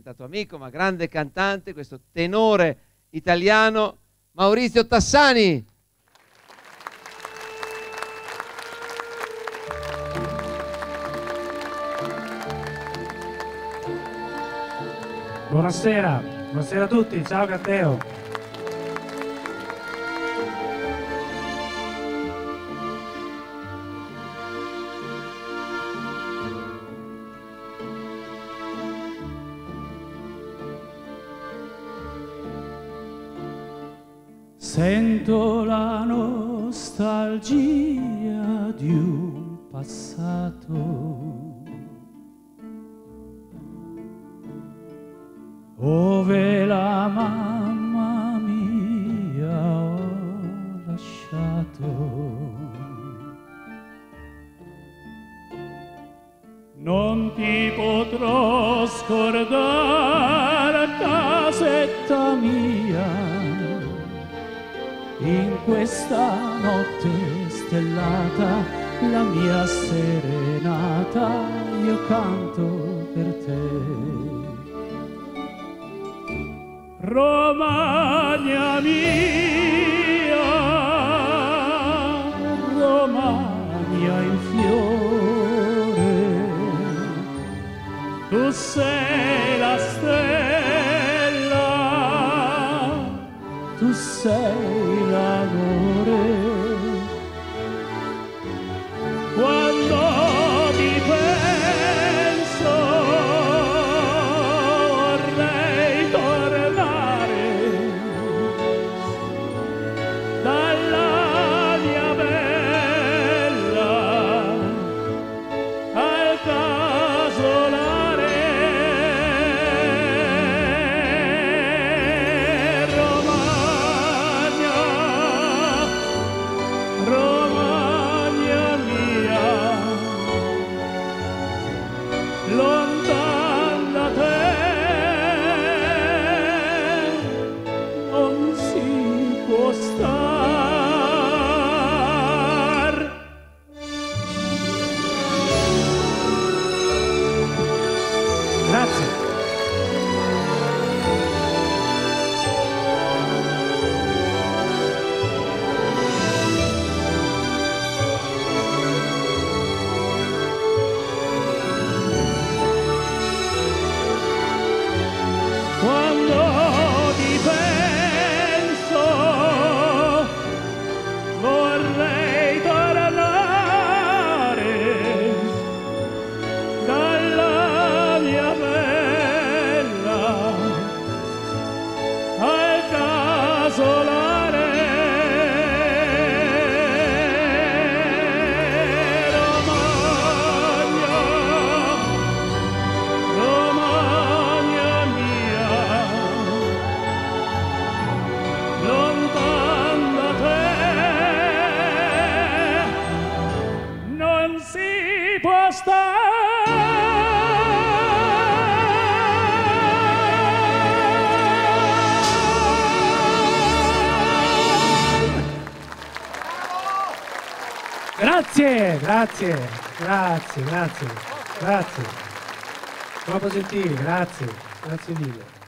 diventato amico, ma grande cantante, questo tenore italiano, Maurizio Tassani. Buonasera, buonasera a tutti, ciao Gatteo. Sento la nostalgia di un passato ove la mamma mia ho lasciato. Non ti potrò scordare, casetta mia, in questa notte stellata, la mia serenata io canto per te. Romagna in fiore, tu sei la stella, tu sei l'amore. Quando ti penso vorrei tornare dalla mia bella al casolare. Romagna, Romagna mia, lontan da te non si può stare. Quando ti penso vorrei tornare dalla mia bella al casolare. Grazie, grazie, grazie, grazie, grazie, troppo gentili, grazie, grazie mille.